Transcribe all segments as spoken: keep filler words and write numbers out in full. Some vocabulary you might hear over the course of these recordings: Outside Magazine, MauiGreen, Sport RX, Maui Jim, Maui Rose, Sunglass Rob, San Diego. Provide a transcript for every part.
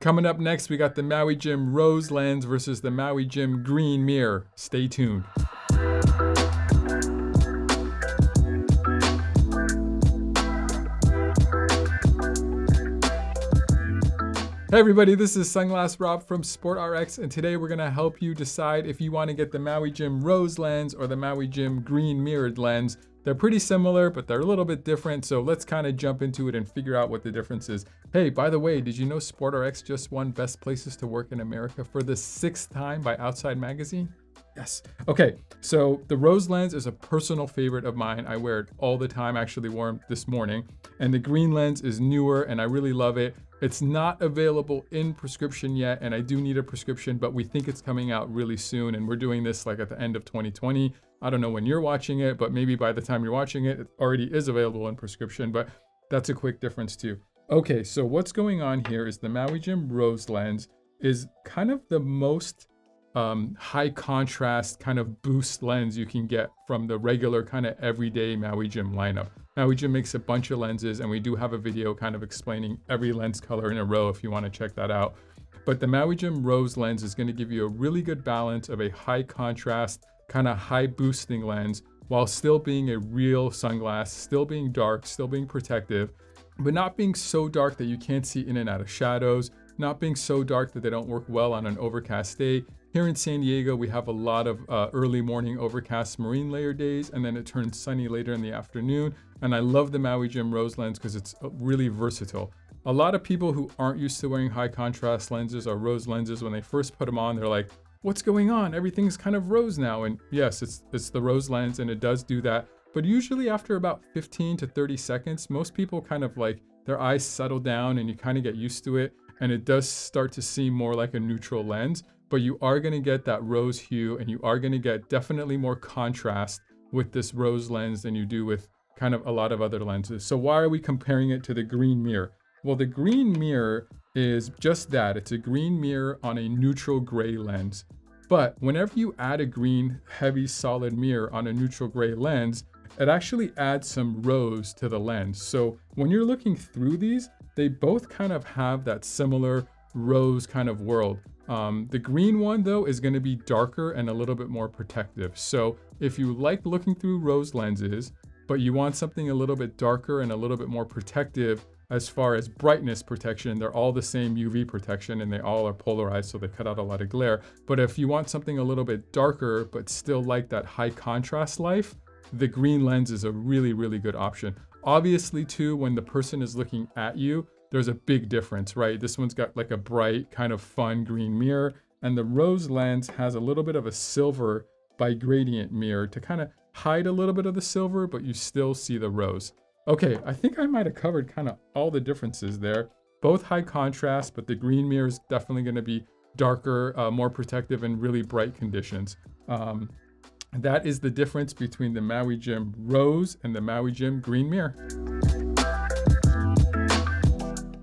Coming up next, we got the Maui Jim Rose Lens versus the Maui Jim Green Mirror. Stay tuned. Hey everybody, this is Sunglass Rob from Sport R X, and today we're gonna help you decide if you wanna get the Maui Jim Rose Lens or the Maui Jim Green Mirrored Lens. They're pretty similar, but they're a little bit different, so let's kinda jump into it and figure out what the difference is. Hey, by the way, did you know Sport R X just won Best Places to Work in America for the sixth time by Outside Magazine? Yes. Okay, so the Rose Lens is a personal favorite of mine. I wear it all the time. I actually wore it this morning. And the Green Lens is newer and I really love it. It's not available in prescription yet, and I do need a prescription, but we think it's coming out really soon, and we're doing this like at the end of twenty twenty. I don't know when you're watching it, but maybe by the time you're watching it, it already is available in prescription, but that's a quick difference too. Okay, so what's going on here is the Maui Jim Rose Lens is kind of the most Um, high contrast kind of boost lens you can get from the regular kind of everyday Maui Jim lineup. Maui Jim makes a bunch of lenses, and we do have a video kind of explaining every lens color in a row if you want to check that out. But the Maui Jim Rose Lens is going to give you a really good balance of a high contrast, kind of high boosting lens while still being a real sunglass, still being dark, still being protective, but not being so dark that you can't see in and out of shadows, not being so dark that they don't work well on an overcast day. Here in San Diego, we have a lot of uh, early morning overcast marine layer days, and then it turns sunny later in the afternoon. And I love the Maui Jim Rose Lens because it's really versatile. A lot of people who aren't used to wearing high contrast lenses or rose lenses, when they first put them on, they're like, what's going on? Everything's kind of rose now. And yes, it's, it's the Rose Lens, and it does do that. But usually after about fifteen to thirty seconds, most people kind of like, their eyes settle down and you kind of get used to it. And it does start to seem more like a neutral lens, but you are gonna get that rose hue, and you are gonna get definitely more contrast with this Rose Lens than you do with kind of a lot of other lenses. So why are we comparing it to the Green Mirror? Well, the Green Mirror is just that. It's a green mirror on a neutral gray lens. But whenever you add a green, heavy, solid mirror on a neutral gray lens, it actually adds some rose to the lens. So when you're looking through these, they both kind of have that similar rose kind of world. Um, the green one though is going to be darker and a little bit more protective. So if you like looking through rose lenses, but you want something a little bit darker and a little bit more protective as far as brightness protection, they're all the same U V protection and they all are polarized, so they cut out a lot of glare. But if you want something a little bit darker, but still like that high contrast life, the green lens is a really, really good option. Obviously too, when the person is looking at you, there's a big difference, right? This one's got like a bright kind of fun green mirror, and the Rose Lens has a little bit of a silver by gradient mirror to kind of hide a little bit of the silver, but you still see the rose. Okay, I think I might've covered kind of all the differences there. Both high contrast, but the green mirror is definitely gonna be darker, uh, more protective in really bright conditions. Um, That is the difference between the Maui Jim Rose and the Maui Jim Green Mirror.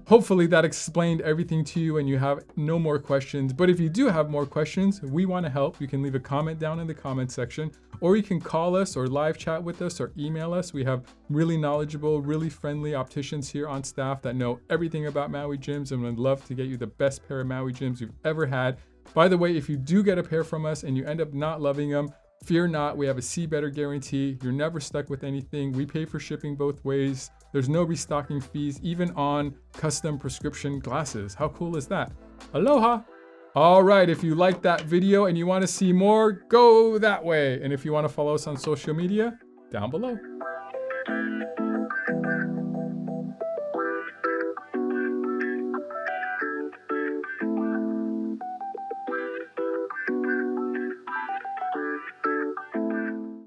Hopefully that explained everything to you and you have no more questions. But if you do have more questions, we want to help. You can leave a comment down in the comment section, or you can call us or live chat with us or email us. We have really knowledgeable, really friendly opticians here on staff that know everything about Maui Jims and would love to get you the best pair of Maui Jims you've ever had. By the way, if you do get a pair from us and you end up not loving them, fear not, we have a see better guarantee. You're never stuck with anything. We pay for shipping both ways. There's no restocking fees, even on custom prescription glasses. How cool is that? Aloha. All right, if you like that video and you want to see more, go that way. And if you want to follow us on social media, down below.